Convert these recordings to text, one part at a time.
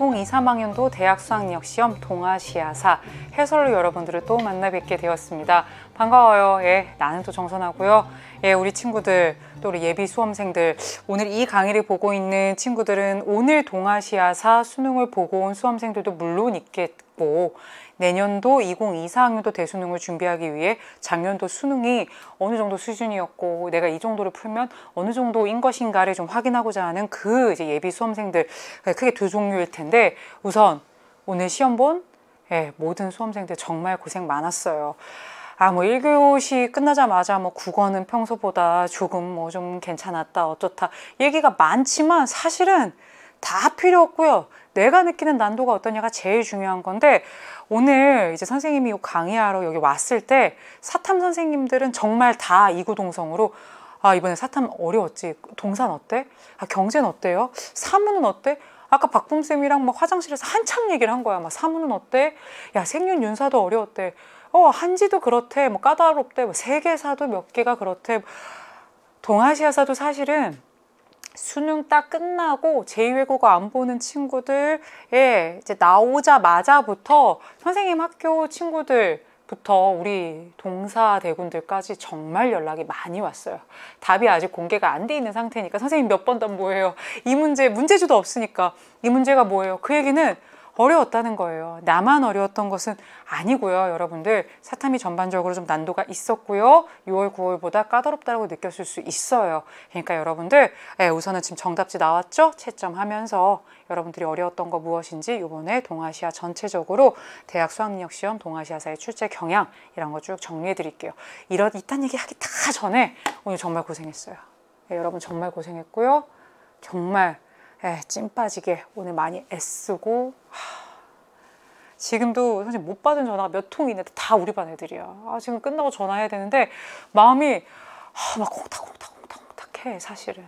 2023학년도 대학수학능력시험 동아시아사 해설로 여러분들을 또 만나 뵙게 되었습니다. 반가워요. 예, 나는 또 정선아고요. 예, 우리 친구들, 또 우리 예비 수험생들, 오늘 이 강의를 보고 있는 친구들은 오늘 동아시아사 수능을 보고 온 수험생들도 물론 있겠고, 내년도 2024학년도 대수능을 준비하기 위해 작년도 수능이 어느 정도 수준이었고 내가 이 정도를 풀면 어느 정도인 것인가를 좀 확인하고자 하는 그 이제 예비 수험생들, 크게 두 종류일 텐데, 우선 오늘 시험 본 모든 수험생들 정말 고생 많았어요. 뭐 1교시 끝나자마자 국어는 평소보다 조금 좀 괜찮았다 어쩌다 얘기가 많지만, 사실은 다 필요 없고요. 내가 느끼는 난도가 어떠냐가 제일 중요한 건데, 오늘 이제 선생님이 강의하러 여기 왔을 때 사탐 선생님들은 정말 다 이구동성으로 이번에 사탐 어려웠지? 동산 어때? 경제는 어때요? 사문은 어때? 아까 박범쌤이랑 화장실에서 한참 얘기를 한 거야. 사문은 어때? 야, 생윤 윤사도 어려웠대. 한지도 그렇대. 까다롭대. 세계사도 몇 개가 그렇대. 동아시아사도 사실은 수능 딱 끝나고 제2외국어 안 보는 친구들, 이제 나오자마자부터 선생님 학교 친구들부터 우리 동사 대군들까지 정말 연락이 많이 왔어요. 답이 아직 공개가 안 돼 있는 상태니까 선생님 몇 번 단 뭐예요? 이 문제, 문제지도 없으니까 이 문제가 뭐예요? 그 얘기는 어려웠다는 거예요. 나만 어려웠던 것은 아니고요. 여러분들, 사탐이 전반적으로 좀 난도가 있었고요. 6월, 9월보다 까다롭다고 느꼈을 수 있어요. 그러니까 여러분들, 우선은 지금 정답지 나왔죠? 채점하면서 여러분들이 어려웠던 거 무엇인지 이번에 동아시아 전체적으로 대학 수학능력시험 동아시아사의 출제 경향 이런 거 쭉 정리해 드릴게요. 이딴 얘기 하기 다 전에 오늘 정말 고생했어요. 여러분 정말 고생했고요. 정말 찐 빠지게 오늘 많이 애쓰고, 지금도 사실 못 받은 전화가 몇 통이 있는데 다 우리 반 애들이야. 지금 끝나고 전화해야 되는데 마음이 막 콩닥콩닥해. 사실은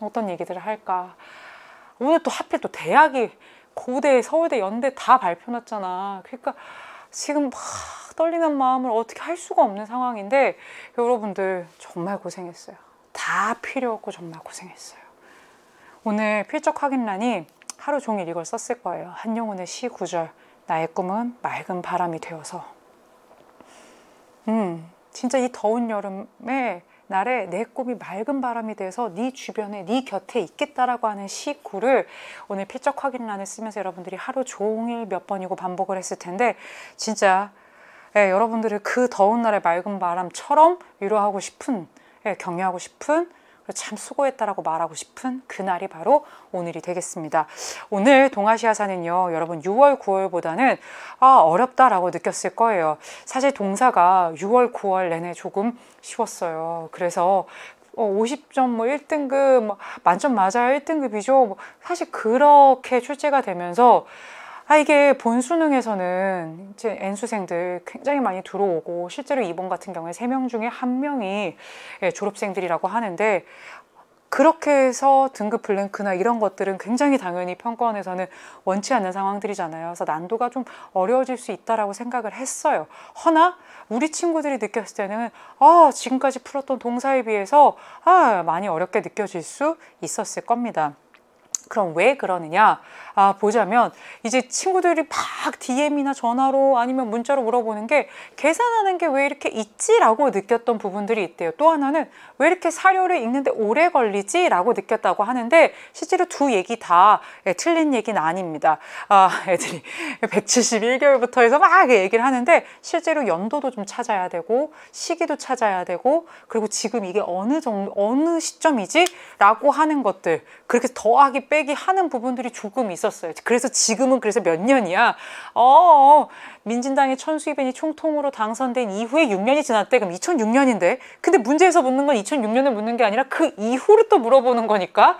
어떤 얘기들을 할까. 오늘 또 하필 또 대학이 고대, 서울대, 연대 다 발표났잖아. 그러니까 지금 막 떨리는 마음을 어떻게 할 수가 없는 상황인데, 여러분들 정말 고생했어요. 다 필요 없고 정말 고생했어요. 오늘 필적 확인란이 하루 종일 이걸 썼을 거예요. 한용운의 시 구절, 나의 꿈은 맑은 바람이 되어서. 진짜 이 더운 여름의 날에 내 꿈이 맑은 바람이 돼서 네 주변에, 네 곁에 있겠다라고 하는 시구를 오늘 필적 확인란을 쓰면서 여러분들이 하루 종일 몇 번이고 반복을 했을 텐데, 진짜 여러분들을 그 더운 날의 맑은 바람처럼 위로하고 싶은, 격려하고 싶은, 참 수고했다라고 말하고 싶은 그날이 바로 오늘이 되겠습니다. 오늘 동아시아사는요, 여러분 6월, 9월보다는 어렵다라고 느꼈을 거예요. 사실 동사가 6월, 9월 내내 조금 쉬웠어요. 그래서 50점 1등급, 만점 맞아야 1등급이죠. 사실 그렇게 출제가 되면서 이게 본수능에서는 이제 N수생들 굉장히 많이 들어오고, 실제로 이번 같은 경우에 3명 중에 1명이 졸업생들이라고 하는데, 그렇게 해서 등급 블랭크나 이런 것들은 굉장히 당연히 평가원에서는 원치 않는 상황들이잖아요. 그래서 난도가 좀 어려워질 수 있다라고 생각을 했어요. 허나 우리 친구들이 느꼈을 때는 지금까지 풀었던 동사에 비해서 많이 어렵게 느껴질 수 있었을 겁니다. 그럼 왜 그러느냐? 보자면 이제 친구들이 막 DM이나 전화로 아니면 문자로 물어보는 게, 계산하는 게 왜 이렇게 있지라고 느꼈던 부분들이 있대요. 또 하나는 왜 이렇게 사료를 읽는데 오래 걸리지라고 느꼈다고 하는데, 실제로 두 얘기 다 틀린 얘기는 아닙니다. 애들이 171개월부터 해서 막 얘기를 하는데, 실제로 연도도 좀 찾아야 되고 시기도 찾아야 되고, 그리고 지금 이게 어느 정도, 어느 시점이지라고 하는 것들, 그렇게 더하기 빼기 하는 부분들이 조금 있었어요. 그래서 지금은, 그래서 몇 년이야? 민진당의 천수희변이 총통으로 당선된 이후에 6년이 지났대. 그럼 2006년인데, 근데 문제에서 묻는 건 2006년을 묻는 게 아니라 그 이후를 또 물어보는 거니까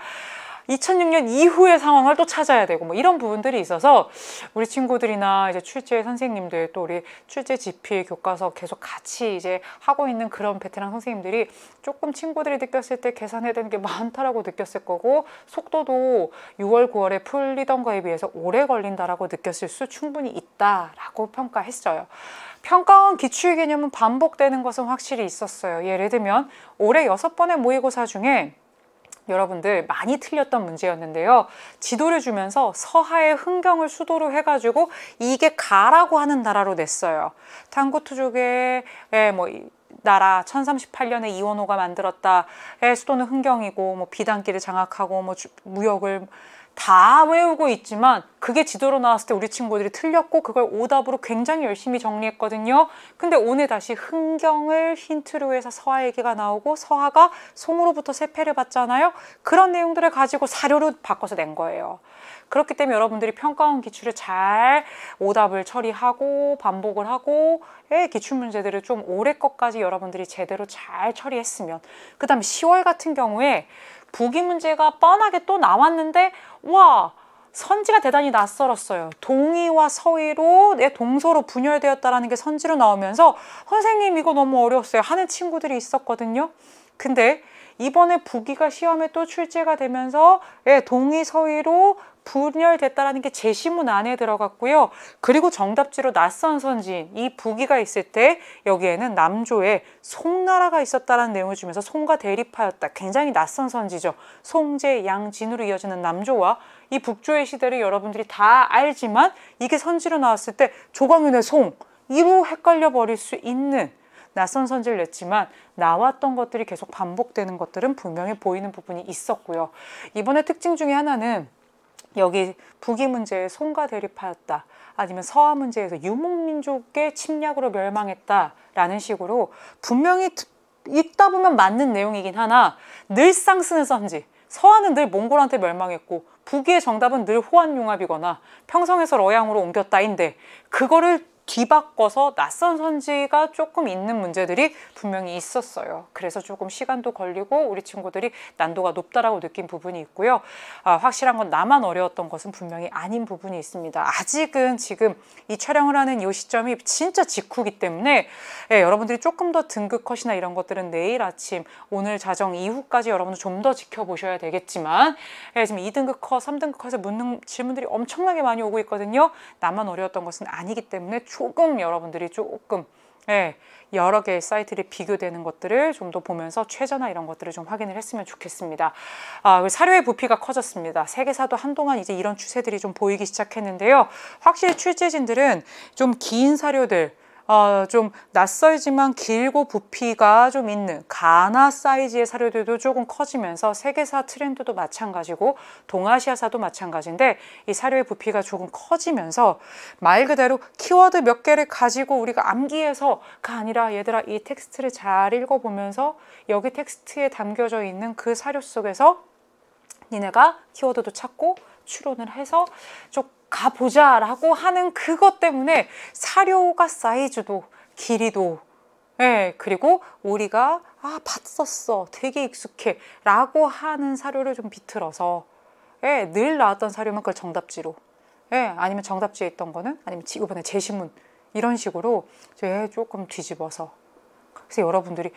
2006년 이후의 상황을 또 찾아야 되고, 이런 부분들이 있어서 우리 친구들이나 이제 출제 선생님들, 또 우리 출제 GP 교과서 계속 같이 이제 하고 있는 그런 베테랑 선생님들이 조금 친구들이 느꼈을 때 계산해야 되는 게 많다라고 느꼈을 거고, 속도도 6월, 9월에 풀리던 거에 비해서 오래 걸린다라고 느꼈을 수 충분히 있다라고 평가했어요. 평가원 기출 개념은 반복되는 것은 확실히 있었어요. 예를 들면 올해 6번의 모의고사 중에 여러분들 많이 틀렸던 문제였는데요. 지도를 주면서 서하의 흥경을 수도로 해가지고 이게 가라고 하는 나라로 냈어요. 탄구투족의 나라 1038년에 이원호가 만들었다. 수도는 흥경이고 비단길을 장악하고 무역을 다 외우고 있지만 그게 지도로 나왔을 때 우리 친구들이 틀렸고 그걸 오답으로 굉장히 열심히 정리했거든요. 근데 오늘 다시 흥경을 힌트로 해서 서하 얘기가 나오고 서하가 송으로부터 세패를 받잖아요. 그런 내용들을 가지고 사료로 바꿔서 낸 거예요. 그렇기 때문에 여러분들이 평가원 기출을 잘 오답을 처리하고 반복을 하고 기출 문제들을 좀 올해 것까지 여러분들이 제대로 잘 처리했으면, 그 다음 10월 같은 경우에 부기 문제가 뻔하게 또 나왔는데 와 선지가 대단히 낯설었어요. 동이와 서의로 내 동서로 분열되었다라는 게 선지로 나오면서 선생님 이거 너무 어려웠어요 하는 친구들이 있었거든요. 근데 이번에 부기가 시험에 또 출제가 되면서 동의 서의로 분열됐다라는 게 제시문 안에 들어갔고요. 그리고 정답지로 낯선 선지인 이 부기가 있을 때 여기에는 남조에 송나라가 있었다라는 내용을 주면서 송과 대립하였다. 굉장히 낯선 선지죠. 송제, 양진으로 이어지는 남조와 이 북조의 시대를 여러분들이 다 알지만 이게 선지로 나왔을 때 조광윤의 송, 이로 헷갈려 버릴 수 있는 낯선 선지를 냈지만 나왔던 것들이 계속 반복되는 것들은 분명히 보이는 부분이 있었고요. 이번에 특징 중에 하나는 여기 부기 문제에 송과 대립하였다, 아니면 서하 문제에서 유목민족의 침략으로 멸망했다라는 식으로 분명히 읽다 보면 맞는 내용이긴 하나 늘상 쓰는 선지, 서하는 늘 몽골한테 멸망했고 부기의 정답은 늘 호안융합이거나 평성에서 러양으로 옮겼다인데 그거를 뒤바꿔서 낯선 선지가 조금 있는 문제들이 분명히 있었어요. 그래서 조금 시간도 걸리고 우리 친구들이 난도가 높다라고 느낀 부분이 있고요. 확실한 건 나만 어려웠던 것은 분명히 아닌 부분이 있습니다. 아직은 지금 이 촬영을 하는 이 시점이 진짜 직후이기 때문에 여러분들이 조금 더 등급컷이나 이런 것들은 내일 아침, 오늘 자정 이후까지 여러분들 좀 더 지켜보셔야 되겠지만 지금 2등급 컷, 3등급 컷에 묻는 질문들이 엄청나게 많이 오고 있거든요. 나만 어려웠던 것은 아니기 때문에 조금 여러분들이 여러 개의 사이트를 비교되는 것들을 좀 더 보면서 최저나 이런 것들을 좀 확인을 했으면 좋겠습니다. 사료의 부피가 커졌습니다. 세계사도 한동안 이제 이런 추세들이 좀 보이기 시작했는데요. 확실히 출제진들은 좀 긴 사료들, 좀 낯설지만 길고 부피가 좀 있는 가나 사이즈의 사료들도 조금 커지면서 세계사 트렌드도 마찬가지고 동아시아사도 마찬가지인데 이 사료의 부피가 조금 커지면서 말 그대로 키워드 몇 개를 가지고 우리가 암기해서가 아니라 얘들아 이 텍스트를 잘 읽어보면서 여기 텍스트에 담겨져 있는 그 사료 속에서 니네가 키워드도 찾고 추론을 해서 좀 가보자 라고 하는 그것 때문에 사료가 사이즈도 길이도 그리고 우리가 봤었어 되게 익숙해 라고 하는 사료를 좀 비틀어서 늘 나왔던 사료만 그걸 정답지로 아니면 정답지에 있던 거는 아니면 이번에 제시문 이런 식으로 조금 뒤집어서, 그래서 여러분들이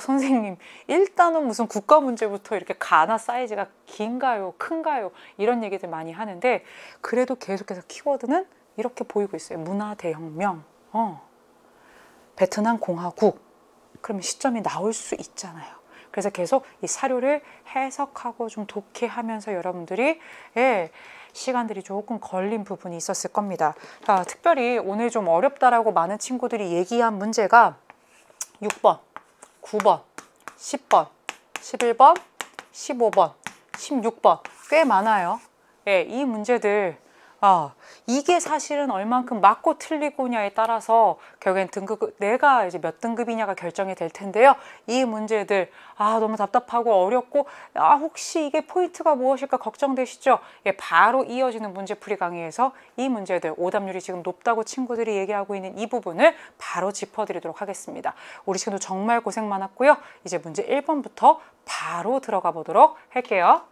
선생님 일단은 무슨 국가 문제부터 이렇게 가나 사이즈가 긴가요 큰가요 이런 얘기들 많이 하는데 그래도 계속해서 키워드는 이렇게 보이고 있어요. 문화대혁명, 베트남 공화국, 그러면 시점이 나올 수 있잖아요. 그래서 계속 이 사료를 해석하고 좀 독해하면서 여러분들이 시간들이 조금 걸린 부분이 있었을 겁니다. 특별히 오늘 좀 어렵다라고 많은 친구들이 얘기한 문제가 6번, 9번, 10번, 11번, 15번, 16번 꽤 많아요. 이 문제들 이게 사실은 얼만큼 맞고 틀리고냐에 따라서 결국엔 등급, 내가 이제 몇 등급이냐가 결정이 될 텐데요. 이 문제들 너무 답답하고 어렵고 혹시 이게 포인트가 무엇일까 걱정되시죠? 바로 이어지는 문제풀이 강의에서 이 문제들 오답률이 지금 높다고 친구들이 얘기하고 있는 이 부분을 바로 짚어드리도록 하겠습니다. 우리 친구들 정말 고생 많았고요. 이제 문제 1번부터 바로 들어가 보도록 할게요.